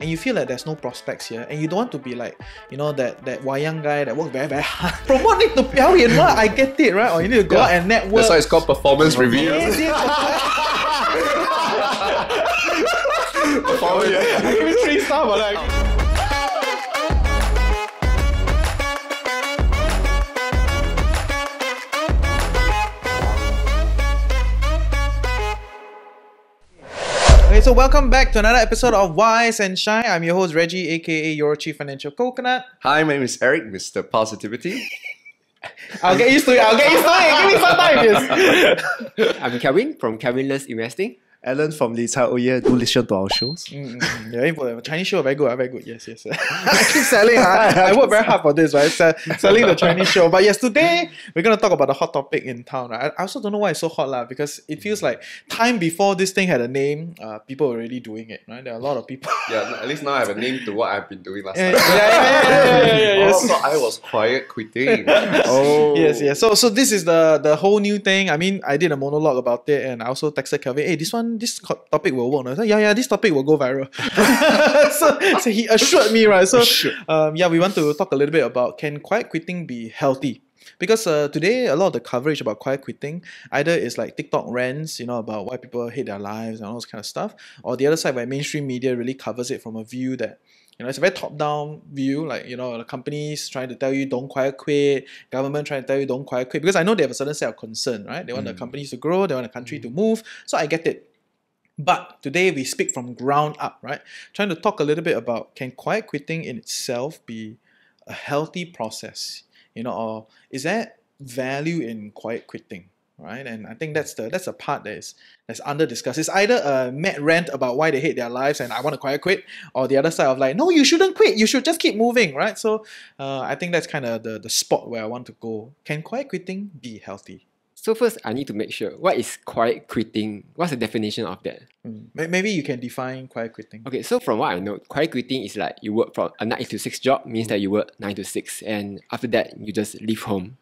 and you feel like there's no prospects here, and you don't want to be like, you know, that wayang guy that worked very, very hard. Promote need to piao in, I get it, right? Or you need to go out and network. That's why it's called performance review. Performance, yeah. I give it 3 stars, but like... Okay, so welcome back to another episode of Wise and Shine. I'm your host Reggie, aka your Chief Financial Coconut. Hi, my name is Eric, Mr. Positivity. I'll get used to it. Give me some time. I'm Kelvin from Kelvin Learns Investing. Alan from Li Cai O. Do listen to our shows. Yeah, Chinese show very good. Yes, yes. I keep selling. I work very hard for this, right? Selling the Chinese show. But yes, today we're gonna talk about the hot topic in town. Right? I also don't know why it's so hot, lah. Because it feels like time before this thing had a name, people were already doing it, right? There are a lot of people. Yeah, at least now I have a name to what I've been doing last time. Yes. So I was quiet quitting. Oh. Yes, yes. So this is the whole new thing. I mean, I did a monologue about it, and I also texted Kelvin, hey, this topic will work. I said, yeah, this topic will go viral. so he assured me, right? So we want to talk a little bit about, can quiet quitting be healthy? Because today, a lot of the coverage about quiet quitting, either it's like TikTok rants, you know, about why people hate their lives and all this kind of stuff, or the other side where mainstream media really covers it from a view that, you know, it's a very top-down view, like, you know, the companies trying to tell you don't quiet quit, government trying to tell you don't quiet quit, because I know they have a certain set of concern, right? They want the companies to grow, they want the country to move, so I get it. But today we speak from ground up, right? Trying to talk a little bit about, can quiet quitting in itself be a healthy process? You know, or is there value in quiet quitting? Right? And I think that's the part that's under discussed. It's either a mad rant about why they hate their lives and I want to quiet quit, or the other side of like, no, you shouldn't quit, you should just keep moving, right? So I think that's kind of the spot where I want to go. Can quiet quitting be healthy? So first, I need to make sure, what is quiet quitting? What's the definition of that? Maybe you can define quiet quitting. Okay, so from what I know, quiet quitting is like you work from a 9-to-6 job, means that you work 9 to 6, and after that, you just leave home.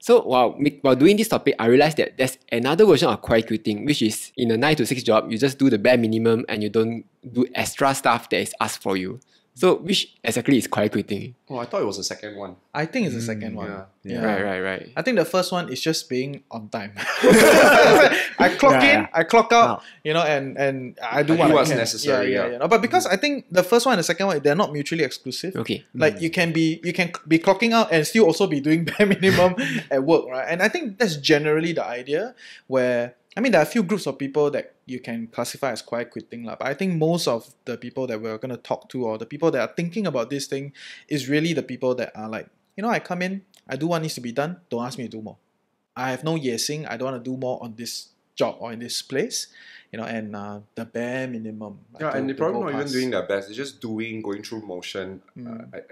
So while doing this topic, I realized that there's another version of quiet quitting, which is in a 9-to-6 job, you just do the bare minimum and you don't do extra stuff that is asked for you. So which exactly is quiet quitting? Oh, I thought it was the second one. I think it's the second one. Yeah. Right. I think the first one is just being on time. I clock in, I clock out, you know, and I do what's necessary. No, but because I think the first one and the second one, they're not mutually exclusive. Okay. Like you can be clocking out and still also be doing bare minimum at work, right? And I think that's generally the idea where, I mean, there are a few groups of people that you can classify as quiet quitting, but I think most of the people that we're going to talk to, or the people that are thinking about this thing, is really the people that are like, you know, I come in, I do what needs to be done, don't ask me to do more. I have no yesing, I don't want to do more on this job or in this place, you know, and the bare minimum. Like and they're probably not even doing their best, they're just going through motion.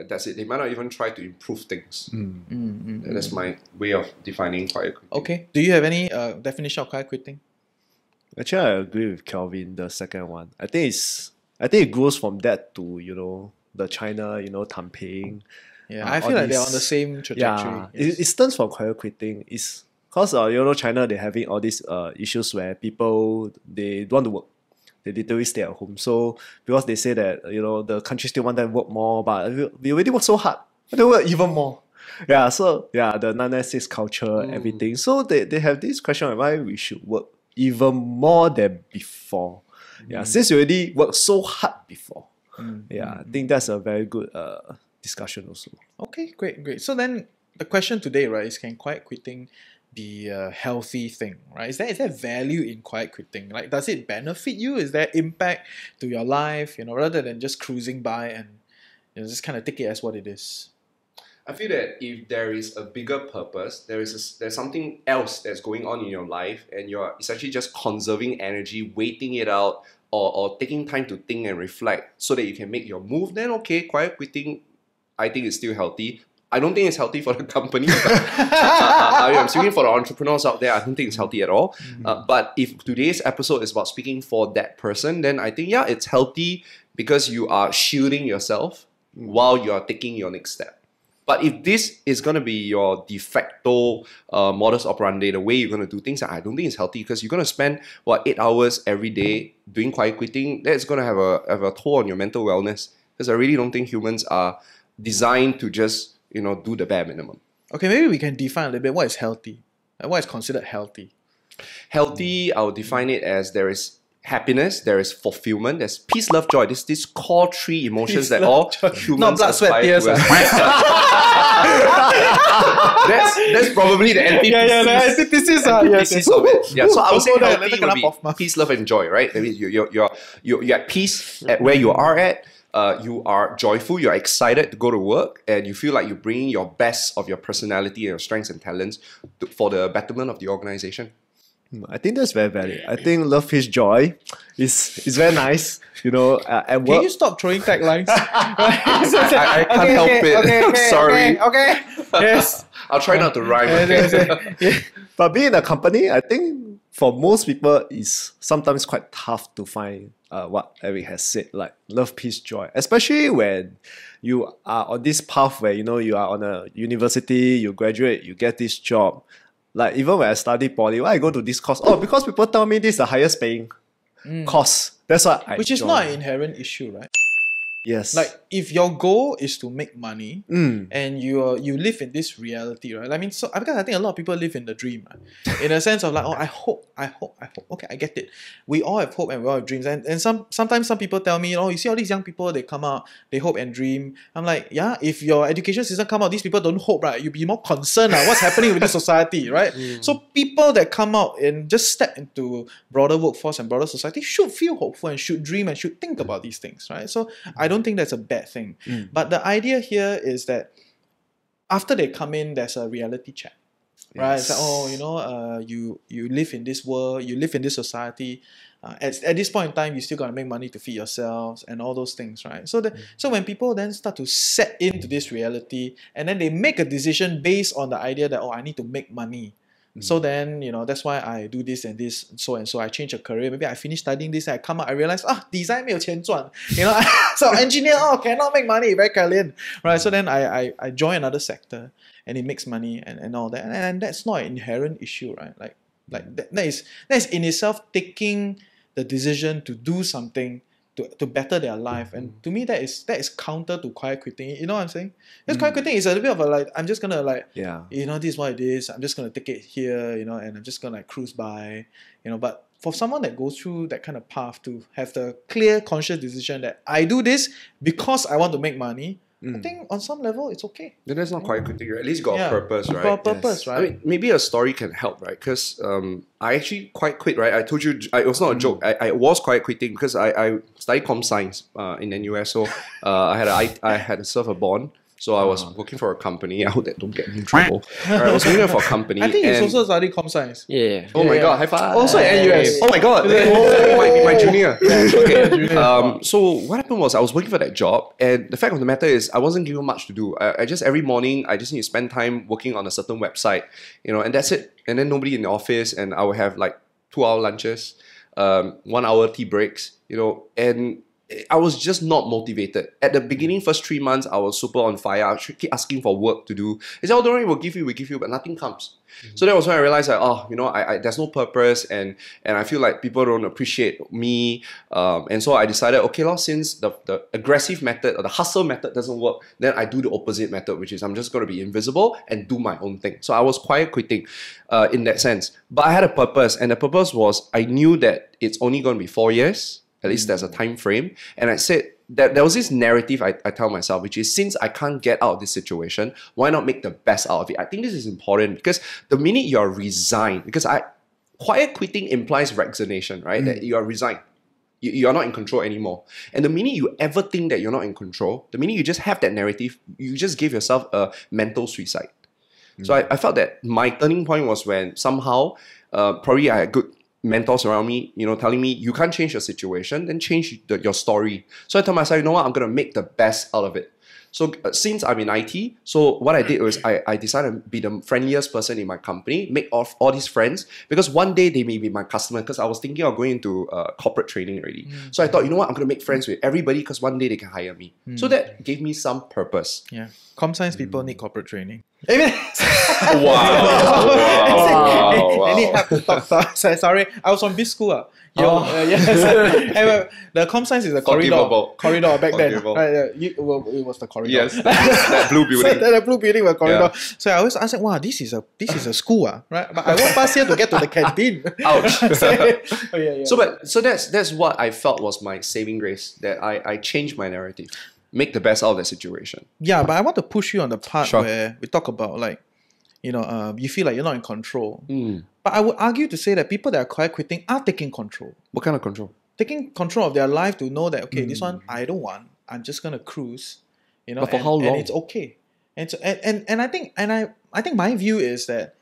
That's it, they might not even try to improve things. That's my way of defining quiet quitting. Okay, do you have any definition of quiet quitting? Actually, I agree with Kelvin, the second one. I think it goes from that to, you know, the China, you know, Tamping. Yeah, I feel like they're on the same trajectory. Yeah, yes. It stands for quiet quitting. It's because, you know, China, they're having all these issues where people, they don't want to work. They literally stay at home. So, because they say that, you know, the country still want them to work more, but they already work so hard, they work even more. Yeah, so, yeah, the 996 culture, everything. So, they have this question of why we should work even more than before. Yeah, since you already worked so hard before. Yeah, I think that's a very good discussion also. Okay, great. So then, the question today, right, is, can quiet quitting be a healthy thing, right? Is there value in quiet quitting? Like, does it benefit you? Is there impact to your life, you know, rather than just cruising by and, you know, just kind of take it as what it is? I feel that if there is a bigger purpose, there's something else that's going on in your life, and you're essentially just conserving energy, waiting it out, or taking time to think and reflect so that you can make your move, then okay, quiet quitting, I think it's still healthy. I don't think it's healthy for the company. But, I'm speaking for the entrepreneurs out there. I don't think it's healthy at all. But if today's episode is about speaking for that person, then I think, yeah, it's healthy because you are shielding yourself while you are taking your next step. But if this is going to be your de facto modus operandi, the way you're going to do things, I don't think it's healthy, because you're going to spend, what, 8 hours every day doing quiet quitting. That's going to have a toll on your mental wellness, because I really don't think humans are designed to just, you know, do the bare minimum. Okay, maybe we can define a little bit what is healthy and what is considered healthy. Healthy, I would define it as there is happiness, there is fulfillment, there's peace, love, joy. There's these core three emotions that all humans not blood, sweat, tears. That's probably the antithesis. Of it. Yeah, so I would say healthy would be peace, love, and joy, right? That means you're at peace at where you are at. You are joyful, you're excited to go to work, and you feel like you're bringing your best of your personality and your strengths and talents to, for the betterment of the organization. I think that's very valid. I think love his joy is very nice, you know. At work. Can you stop throwing taglines? I can't help it. Sorry. Okay. Yes. I'll try not to rhyme. But being in a company, I think for most people, it's sometimes quite tough to find what Eric has said, like love, peace, joy, especially when you are on this path where, you know, you are on a university, you graduate, you get this job. Like even when I study poly, why I go to this course? Oh, because people tell me this is the highest paying course. That's what I enjoy. Is not an inherent issue, right? Yes. Like if your goal is to make money and you live in this reality, right? I mean, so because I think a lot of people live in the dream, right? In a sense of like, oh, I hope. Okay, I get it. We all have hope and we all have dreams. And sometimes some people tell me, oh, you see all these young people, they come out, they hope and dream. I'm like, yeah, if your education system come out, these people don't hope, right? You'd be more concerned what's happening with the society, right? So people that come out and just step into broader workforce and broader society should feel hopeful and should dream and should think about these things, right? So I don't think that's a bad thing. But the idea here is that after they come in, there's a reality check, right? Yes. It's like, oh, you know, you live in this world, you live in this society. At this point in time, you still got to make money to feed yourselves and all those things, right? So so when people then start to set into this reality and then they make a decision based on the idea that, oh, I need to make money. So then, you know, that's why I do this and this, so and so. I change a career. Maybe I finish studying this and I come out, I realize, design 没有钱赚. You know, so engineer, cannot make money, very kalian. Right, so then I join another sector and it makes money and all that. And that's not an inherent issue, right? Like that is in itself taking the decision to do something to better their life. And to me, that is counter to quiet quitting. You know what I'm saying? Because quiet quitting is a little bit of a like, I'm just going to like, yeah, you know, this is what it is. I'm just going to take it here, you know, and I'm just going to like cruise by, you know. But for someone that goes through that kind of path to have the clear conscious decision that I do this because I want to make money, I think on some level it's okay. Then that's not quite a good thing. At least you got a purpose, right? Got a purpose, right? I mean, maybe a story can help, right? Because I actually quite quit, right? I told you, it was not a joke. I was quite quitting because I studied comp science in NUS. So I had to serve a bond. So I was working for a company. I hope that don't get me in trouble. Right, I was working for a company. I think you also studied comp science. Yeah. Oh my god. High five. Also at NUS. Oh my god. That might be my junior. Okay. So what happened was I was working for that job, and the fact of the matter is I wasn't given much to do. I just every morning I just need to spend time working on a certain website, you know, and that's it. And then nobody in the office, and I would have like 2-hour lunches, 1-hour tea breaks, you know, and I was just not motivated. At the beginning, first 3 months, I was super on fire. I keep asking for work to do. They said, oh, don't worry, we'll give you, but nothing comes. So that was when I realized, like, oh, you know, I there's no purpose, and I feel like people don't appreciate me. And so I decided, okay, well, since the aggressive method or the hustle method doesn't work, then I do the opposite method, which is I'm just going to be invisible and do my own thing. So I was quiet quitting in that sense. But I had a purpose, and the purpose was I knew that it's only going to be 4 years. At least there's a time frame. And I said that there was this narrative I tell myself, which is since I can't get out of this situation, why not make the best out of it? I think this is important because the minute you're resigned, because quiet quitting implies resignation, right? That you are resigned. You're not in control anymore. And the minute you ever think that you're not in control, the minute you just have that narrative, you just give yourself a mental suicide. So I felt that my turning point was when somehow, probably I had good mentors around me, you know, telling me you can't change your situation, then change your story. So I tell myself, you know what, I'm going to make the best out of it. So since I'm in IT, so what I did was I decided to be the friendliest person in my company, make all these friends, because one day they may be my customer, because I was thinking of going into corporate training already. Mm. So I thought, you know what, I'm going to make friends with everybody because one day they can hire me. Mm. So that gave me some purpose. Yeah. Com science people need corporate training. Amen. Wow. Sorry, I was from business school. Yes. The com science is the corridor back then. It was the corridor. Yes, that blue building. So that blue building was corridor. Yeah. So I always ask, wow, this is a school, right? But I walk past here to get to the canteen. Ouch. So that's what I felt was my saving grace, that I changed my narrative. Make the best out of that situation. Yeah, but I want to push you on the part where we talk about, like, you feel like you're not in control. Mm. But I would argue to say that people that are quiet quitting are taking control. What kind of control? Taking control of their life to know that, okay, this one I don't want. I'm just gonna cruise. But for how long? And it's okay. And so, I think my view is that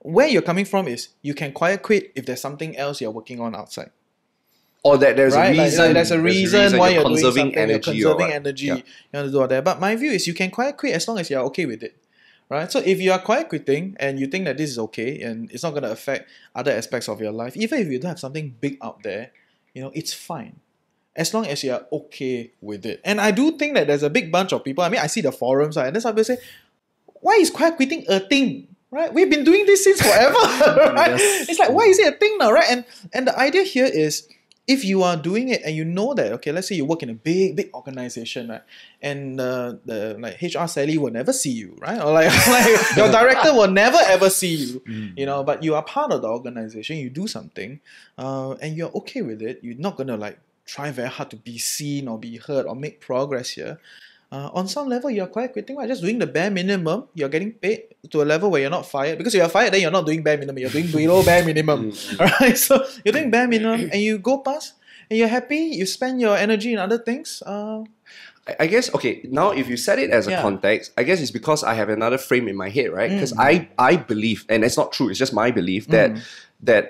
where you're coming from is you can quiet quit if there's something else you're working on outside. Or that there's, right? there's a reason why you're doing something, you're conserving energy, yeah. You want to do all that. But my view is you can quiet quit as long as you're okay with it, right? So if you are quiet quitting and you think that this is okay and it's not going to affect other aspects of your life, even if you don't have something big out there, it's fine. As long as you're okay with it. And I do think that there's a big bunch of people, I mean, I see the forums, and then some people say, why is quiet quitting a thing? Right? We've been doing this since forever, right? Yes. It's like, why is it a thing now, right? And the idea here is, if you are doing it and you know that, okay, let's say you work in a big organization, right? And HR Sally will never see you, right? Or like your director will never ever see you, but you are part of the organization, you do something, and you're okay with it. You're not going to try very hard to be seen or be heard or make progress here. On some level, you're quite quitting, right? Just doing the bare minimum. You're getting paid to a level where you're not fired. Because if you're fired, then you're not doing bare minimum. You're doing below bare minimum. Alright, so you're doing bare minimum and you go past and you're happy. You spend your energy in other things. I guess, okay, now if you set it as a context, I guess it's because I have another frame in my head, right? Because I believe, and it's not true, it's just my belief, that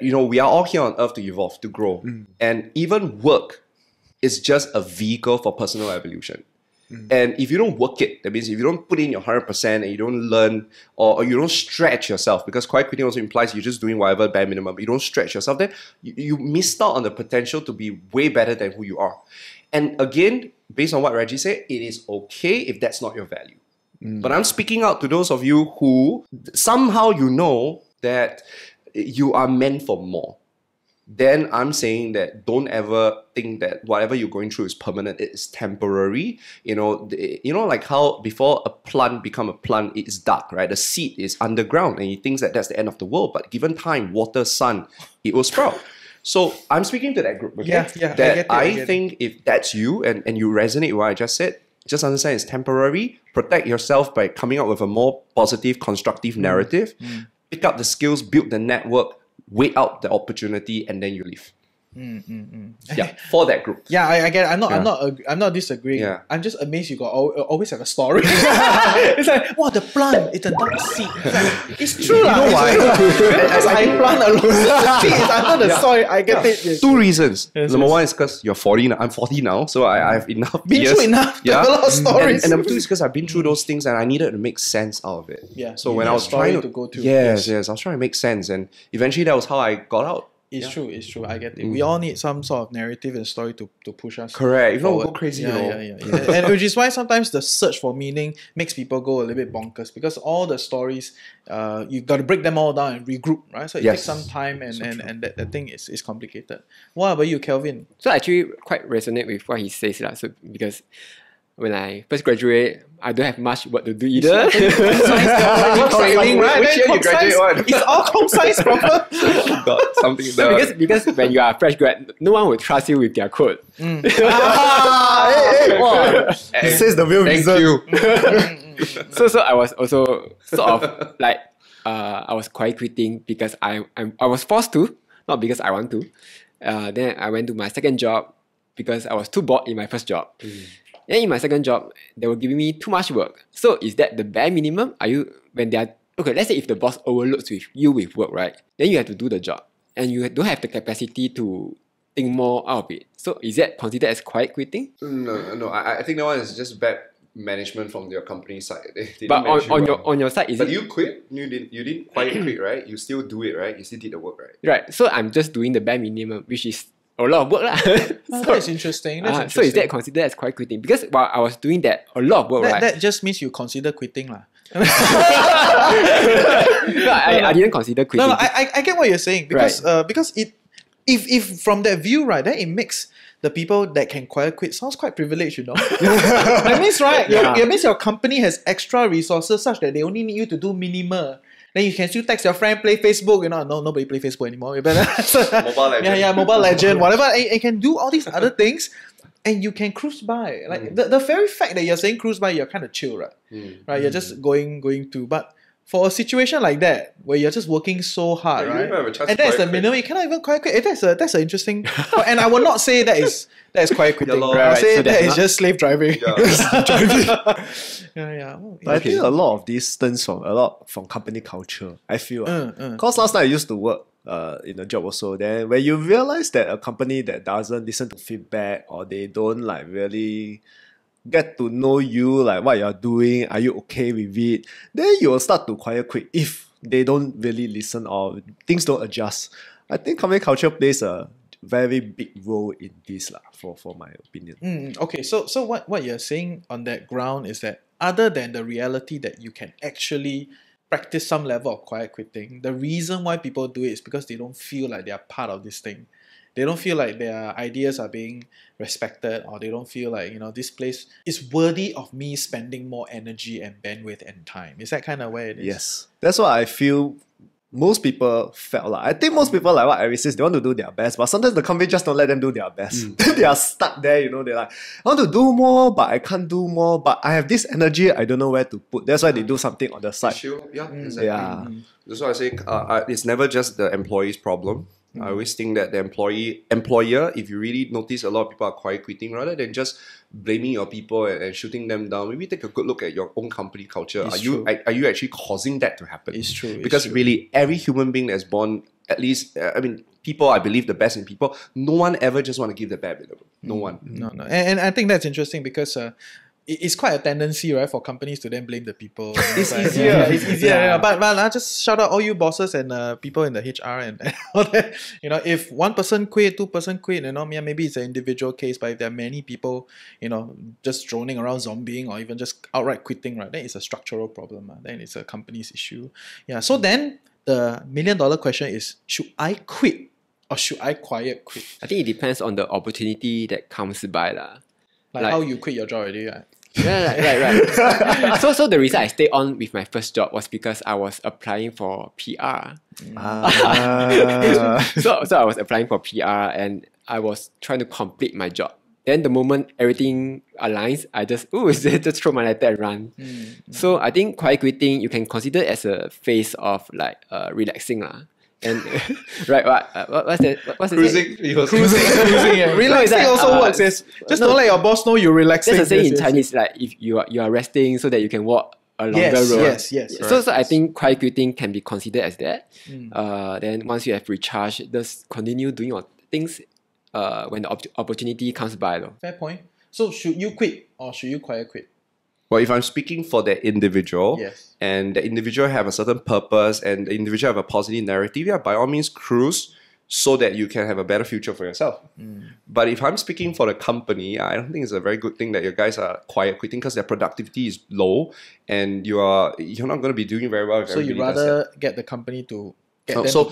we are all here on earth to evolve, to grow. And even work is just a vehicle for personal evolution. And if you don't work it, that means if you don't put in your 100% and you don't learn or you don't stretch yourself, because quiet quitting also implies you're just doing whatever bare minimum, you don't stretch yourself, then you missed out on the potential to be way better than who you are. And again, based on what Reggie said, it is okay if that's not your value. But I'm speaking out to those of you who somehow that you are meant for more. Then I'm saying that don't ever think that whatever you're going through is permanent. It is temporary. Like how before a plant become a plant, it is dark, right? The seed is underground and he thinks that that's the end of the world. But given time, water, sun, it will sprout. So I'm speaking to that group, okay? I think if that's you and you resonate with what I just said, just understand it's temporary. Protect yourself by coming up with a more positive, constructive narrative. Pick up the skills, build the network, wait out the opportunity, and then you leave. Yeah, for that group. Yeah, I get it. I'm not disagreeing. Yeah. I'm just amazed you always have a story. It's like, wow, the plant, it's a dark seed. It's true. You know why? Because I plant a lot of seed, it's under the soil. I get it. Yes. Two reasons. Yes, number one is because you're 40 now. I'm 40 now, so I have enough. Been through enough to have a lot of stories. And number two is because I've been through those things and I needed to make sense out of it. Yeah. So when I was trying to go through. Yes, I was trying to make sense, and eventually that was how I got out. It's true. I get it. We all need some sort of narrative and story to push us. Correct. If not, we'll go crazy. Yeah. And which is why sometimes the search for meaning makes people go a little bit bonkers, because all the stories, you've got to break them all down and regroup, right? So it takes some time, and that thing is complicated. What about you, Kelvin? So I actually quite resonate with what he says, because when I first graduate, I don't have much work to do either. Which year you graduate on? It's all com science proper. Because when you are a fresh grad, no one will trust you with their code. This is the real reason. So I was also sort of I was quiet quitting because I was forced to, not because I want to. Then I went to my second job because I was too bored in my first job. Then in my second job, they were giving me too much work. So is that the bare minimum? Let's say if the boss overloads you with work, right? Then you have to do the job, and you don't have the capacity to think more out of it. So is that considered as quiet quitting? No. I think that one is just bad management from your company side. But on your side, but you quit. You didn't quiet quit, right? You still do it, right? You still did the work, right? Right. So I'm just doing the bare minimum, which is a lot of work. That's interesting. So is that considered as quiet quitting? Because while I was doing that, a lot of work, right? That just means you consider quitting, lah. No, I didn't consider quitting. No, I get what you're saying because right. If from that view, right, then it makes the people that can quiet quit sounds quite privileged, you know. That means, right, yeah. It means your company has extra resources such that they only need you to do minimal. Then you can still text your friend, play Facebook, you know. No, nobody play Facebook anymore. You better Mobile Legend. Yeah, Mobile Legend, whatever. It can do all these other things. And you can cruise by. Like the very fact that you're saying cruise by, you're kind of chill, right? Right? You're just going to. But for a situation like that, where you're just working so hard, yeah, right? And that's the minimum. You cannot even quiet quit. That's an interesting. And I will not say that is quiet quitting. Yeah, right. I say so that is just slave driving. Yeah, yeah. Well, but I think a lot of this stems from company culture. I feel because last night I used to work. In a job also, then when you realize that a company that doesn't listen to feedback or they don't like really get to know you, like what you're doing, are you okay with it, then you will start to quiet quit if they don't really listen or things don't adjust. I think company culture plays a very big role in this, for my opinion. Okay, so what you're saying on that ground is that other than the reality that you can actually practice some level of quiet quitting, the reason why people do it is because they don't feel like they are part of this thing. They don't feel like their ideas are being respected, or they don't feel like, you know, this place is worthy of me spending more energy and bandwidth and time. Is that kind of where it is? Yes. That's what I feel most people felt like. I think most people, like what Eric says, they want to do their best, but sometimes the company just don't let them do their best. They are stuck there, you know. They're like, I want to do more, but I can't do more, but I have this energy, I don't know where to put. That's why they do something on the side. Sure. Yeah, exactly. Yeah. That's why I say it's never just the employee's problem. I always think that the employer, if you really notice, a lot of people are quiet quitting, rather than just blaming your people and shooting them down. Maybe take a good look at your own company culture. Are you actually causing that to happen? It's true. Because really, every human being that's born, at least, I mean, people, I believe the best in people, no one ever just want to give the bare minimum. No one. No. And I think that's interesting because it's quite a tendency, right, for companies to then blame the people. It's easier. Yeah. But just shout out all you bosses and people in the HR and all that. You know, if one person quit, two person quit, you know, maybe it's an individual case. But if there are many people, you know, just droning around, zombying, or even just outright quitting, right, then it's a structural problem. Then it's a company's issue. Yeah. So then the million-dollar question is: should I quit or should I quiet quit? I think it depends on the opportunity that comes by, lah. Like how you quit your job already, right? Yeah, right. So the reason I stayed on with my first job was because I was applying for PR. So I was applying for PR and I was trying to complete my job. Then the moment everything aligns, I just throw my letter and run. So I think quiet quitting, you can consider as a phase of like relaxing, lah. And right, what's cruising? Cruising. Yeah. Relaxing also works. Just don't let your boss know you're relaxing. That's the thing in Chinese, like if you are resting so that you can walk a longer road. Yes. So I think quiet quitting can be considered as that. Then once you have recharged, just continue doing your things when the opportunity comes by, though. Fair point. So should you quit or should you quiet quit? Well, if I'm speaking for that individual, and the individual have a certain purpose and the individual have a positive narrative, by all means cruise so that you can have a better future for yourself. But if I'm speaking for the company, I don't think it's a very good thing that your guys are quiet quitting because their productivity is low and you're not going to be doing very well. So you'd rather get the company to... So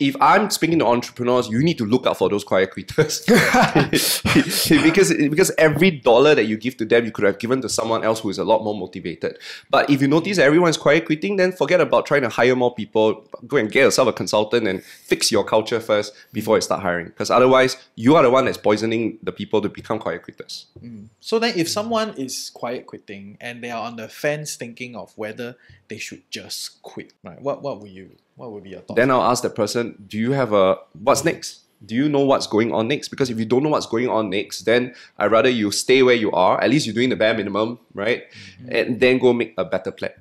if I'm speaking to entrepreneurs, you need to look out for those quiet quitters. because every dollar that you give to them, you could have given to someone else who is a lot more motivated. But if you notice everyone's quiet quitting, then forget about trying to hire more people. Go and get yourself a consultant and fix your culture first before you start hiring. Because otherwise, you are the one that's poisoning the people to become quiet quitters. So then if someone is quiet quitting and they are on the fence thinking of whether they should just quit, right? What would be your thought? Then I'll ask the person, do you have what's next? Do you know what's going on next? Because if you don't know what's going on next, then I'd rather you stay where you are. At least you're doing the bare minimum, right? And then go make a better plan.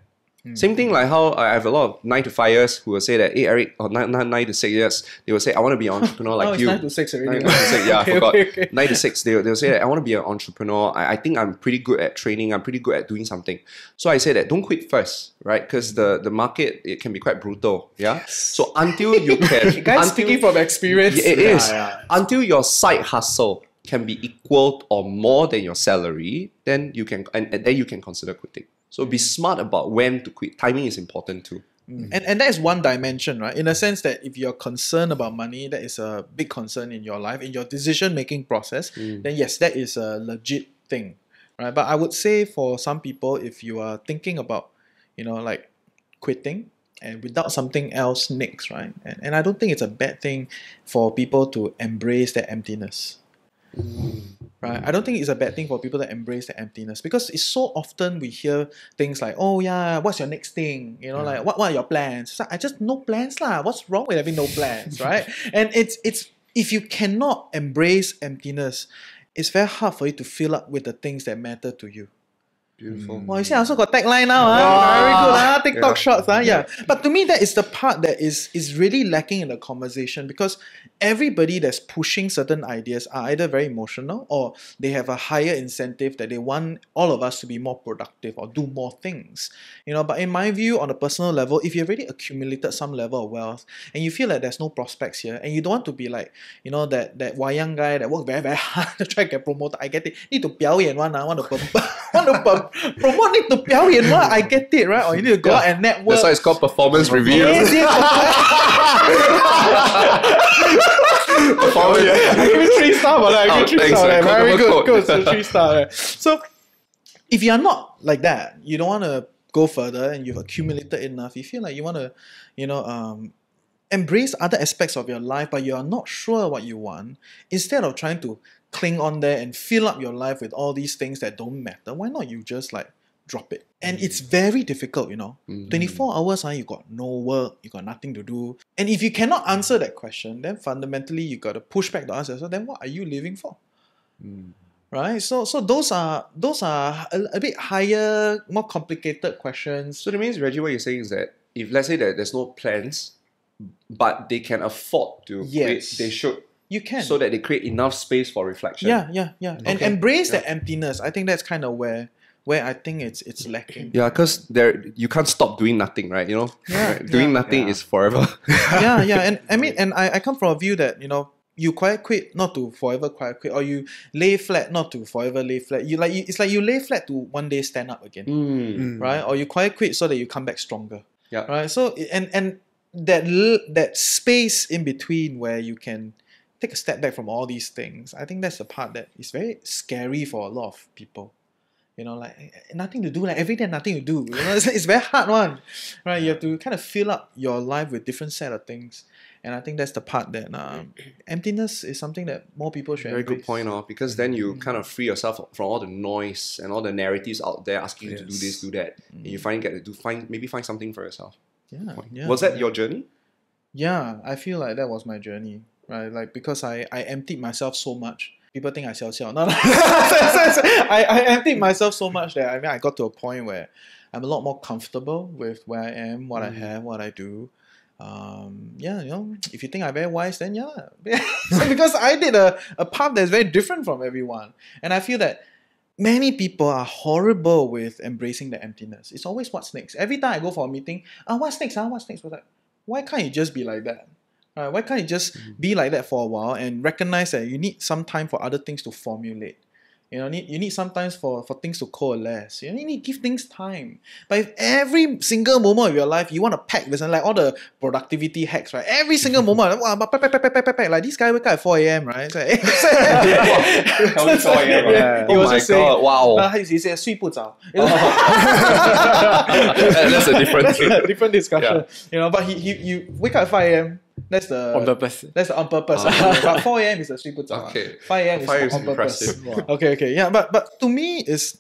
Same thing like how I have a lot of 9 to 5 years who will say that, hey Eric, or 9 to 6 years, they will say, I want to be an entrepreneur like you. 9 to 6 already. 9 to 6, yeah, I forgot. 9 to 6, they'll say that I want to be an entrepreneur. I think I'm pretty good at training. I'm pretty good at doing something. So I say that don't quit first, right? Because the market, it can be quite brutal. Yeah. Yes. So until you can, guys, speaking from experience, it is until your side hustle can be equal or more than your salary, then you can and then you can consider quitting. So be smart about when to quit. Timing is important too. And that is one dimension, right? In a sense that if you're concerned about money, that is a big concern in your life, in your decision-making process, then yes, that is a legit thing, right? But I would say for some people, if you are thinking about, you know, like quitting and without something else next, right? And I don't think it's a bad thing for people to embrace their emptiness. Right, I don't think it's a bad thing for people to embrace the emptiness, because it's so often we hear things like, oh yeah, what's your next thing? You know, like what are your plans? It's like, I just no plans lah. What's wrong with having no plans, right? And it's if you cannot embrace emptiness, it's very hard for you to fill up with the things that matter to you. Beautiful. Well, you see, I also got tagline now. Very good. TikTok shots. But to me, that is the part that is really lacking in the conversation, because everybody that's pushing certain ideas are either very emotional or they have a higher incentive that they want all of us to be more productive or do more things. You know, but in my view, on a personal level, if you've already accumulated some level of wealth and you feel like there's no prospects here and you don't want to be like, you know, that wayang guy that worked very, very hard to try to get promoted. I get it. Need to 表演 one. I want to promote, need to 表演 one. I get it, right? Or you need to go out and network. That's why it's called performance review. Performance. I give you 3 star for that. I give you 3 star. Right? Very good. So 3 star. Right? So if you're not like that, you don't want to go further, and you've accumulated enough, you feel like you want to, you know, embrace other aspects of your life, but you are not sure what you want. Instead of trying to cling on there and fill up your life with all these things that don't matter, why not you just like drop it? And it's very difficult, you know. 24 hours, you got no work, you got nothing to do. And if you cannot answer that question, then fundamentally you got to push back the answer. So then what are you living for? Right? So those are a bit higher, more complicated questions. So that means, Reggie, what you're saying is that if let's say that there's no plans, but they can afford to quit, they should. You can. So that they create enough space for reflection. Okay. And embrace the emptiness. I think that's kind of where I think it's lacking. Yeah, because there you can't stop doing nothing, right? You know, doing nothing is forever. And I mean, and I come from a view that, you know, you quiet quit not to forever quiet quit, or you lay flat not to forever lay flat. It's like you lay flat to one day stand up again, right? Or you quiet quit so that you come back stronger. Yeah. Right. So and that space in between where you can take a step back from all these things, I think that's the part that is very scary for a lot of people. You know, like nothing to do, like every day nothing to do. You know, it's a very hard one, right? You have to kind of fill up your life with different set of things, and I think that's the part that emptiness is something that more people should. Very good point, because then you kind of free yourself from all the noise and all the narratives out there asking you to do this, do that, and you maybe find something for yourself. Was that your journey? Yeah, I feel like that was my journey, right? Like because I emptied myself so much. People think I xiao. No. I emptied myself so much that I got to a point where I'm a lot more comfortable with where I am, what I have, what I do. You know, if you think I'm very wise, then because I did a path that's very different from everyone. And I feel that many people are horrible with embracing the emptiness. It's always what's next. Every time I go for a meeting, what's next? What's next? Like, why can't you just be like that? Why can't you just be like that for a while and recognize that you need some time for other things to formulate? You know, you need sometimes for things to coalesce. You need to give things time. But if every single moment of your life you want to pack this, and like all the productivity hacks, right? Every single moment, pack. Like this guy wake up at 4 AM, right? It's like, only 4 AM. Yeah. Oh my God! Wow. He said, "睡不着." That's a different thing. Different discussion. Yeah. You know, but you wake up at 5 AM. That's the on purpose. That's the on purpose. But 4 AM is a 睡不着. Okay. 5 AM is on purpose. Okay. Yeah, but to me it's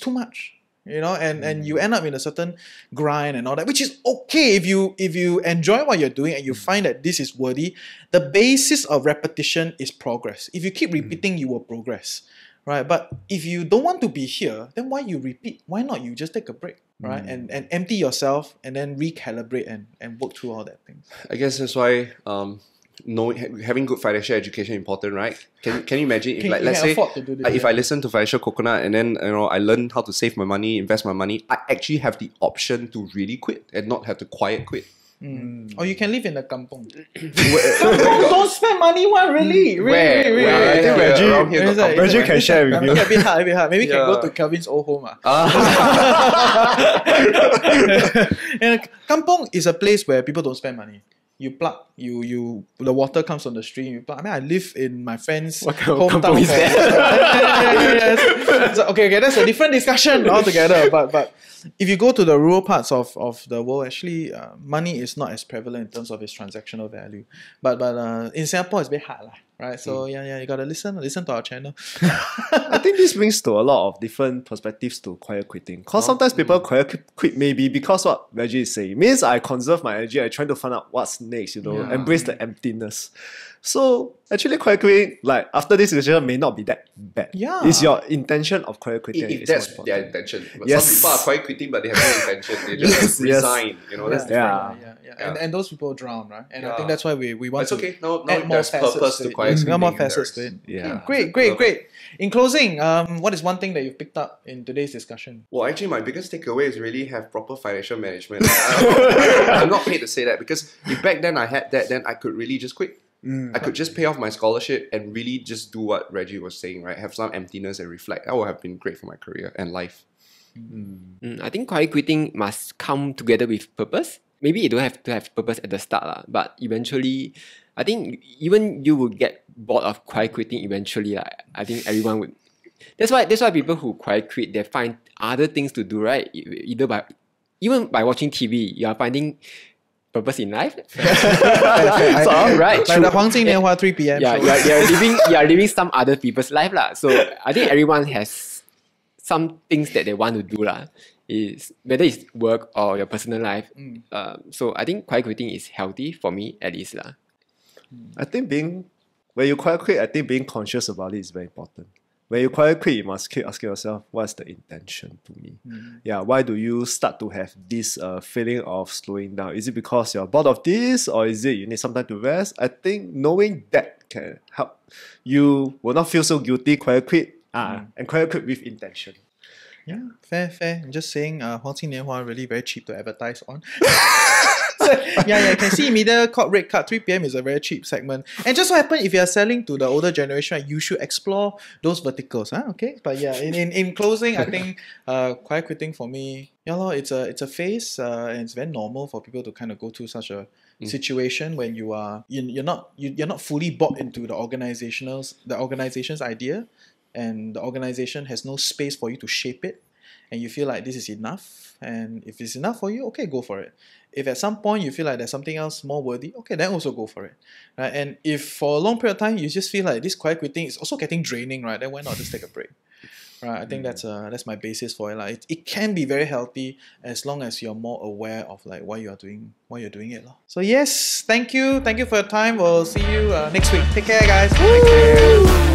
too much. You know, and you end up in a certain grind and all that, which is okay if you enjoy what you're doing and you find that this is worthy. The basis of repetition is progress. If you keep repeating, you will progress. Right? But if you don't want to be here, then why you repeat? Why not you just take a break? right? And empty yourself and then recalibrate and work through all that things. I guess that's why having good financial education is important, right? Can you imagine if like let's say if I listen to Financial Coconut and then I learn how to save my money, invest my money, I actually have the option to really quit and not have to quiet quit. Or you can live in the kampong. Don't spend money, really? Where? I think Reggie can share with you. A bit hard. Maybe can go to Kelvin's old home. And kampong is a place where people don't spend money. You plug, the water comes from the stream. You plug. I mean, I live in my friend's hometown. Is that? So, okay, that's a different discussion altogether. But if you go to the rural parts of the world, actually, money is not as prevalent in terms of its transactional value. But in Singapore, it's a bit hard, right? So you gotta listen to our channel. I think this brings to a lot of different perspectives to quiet quitting. Because sometimes people quiet quit maybe because what Reggie is saying means I conserve my energy. I try to find out what's next. Embrace the emptiness. So actually, quiet quitting, like after this decision, may not be that bad. Yeah, it's your intention of quiet quitting. If that's their intention. Yes. Some people are quiet quitting, but they have no intention. They just resign. That's different. And those people drown, right? And I think that's why we want. It's okay. No, there's purpose to quiet quitting. No more facets to it. Yeah. Great. In closing, what is one thing that you've picked up in today's discussion? Well, actually, my biggest takeaway is really have proper financial management. I'm not paid to say that because if back then I had that, then I could really just quit. I could just pay off my scholarship and really just do what Reggie was saying, right? Have some emptiness and reflect. That would have been great for my career and life. I think quiet quitting must come together with purpose. Maybe you don't have to have purpose at the start, but eventually, I think even you will get bored of quiet quitting eventually. I think everyone would. That's why people who quiet quit, they find other things to do, right? Even by watching TV, you are finding purpose in life. Like the Huang Jing Nianhua 3 PM. You are living some other people's life. So I think everyone has some things that they want to do. Whether it's work or your personal life. So I think quiet quitting is healthy for me at least. I think when you quiet quit, I think being conscious about it is very important. When you quiet quit, you must keep asking yourself, what's the intention to me? Yeah, why do you start to have this feeling of slowing down? Is it because you're bored of this, or is it you need some time to rest? I think knowing that can help. You will not feel so guilty, quiet quit, and quiet quit with intention. Yeah, fair. I'm just saying, Huang Jing Nianhua really very cheap to advertise on. You can see media called Red Card. 3 PM is a very cheap segment. And just so happen, if you are selling to the older generation, you should explore those verticals, okay? But yeah, in closing, I think quiet quitting for me, it's a phase, and it's very normal for people to kind of go through such a situation when you're not fully bought into the organization's idea, and the organization has no space for you to shape it, and you feel like this is enough, and if it's enough for you, okay, go for it. If at some point you feel like there's something else more worthy, okay, then also go for it. Right? And if for a long period of time you just feel like this quiet quitting is also getting draining, right, then why not just take a break? Right? I think that's my basis for it. It can be very healthy as long as you're more aware of why you're doing it. So yes, thank you for your time. We'll see you next week. Take care, guys. Thank you.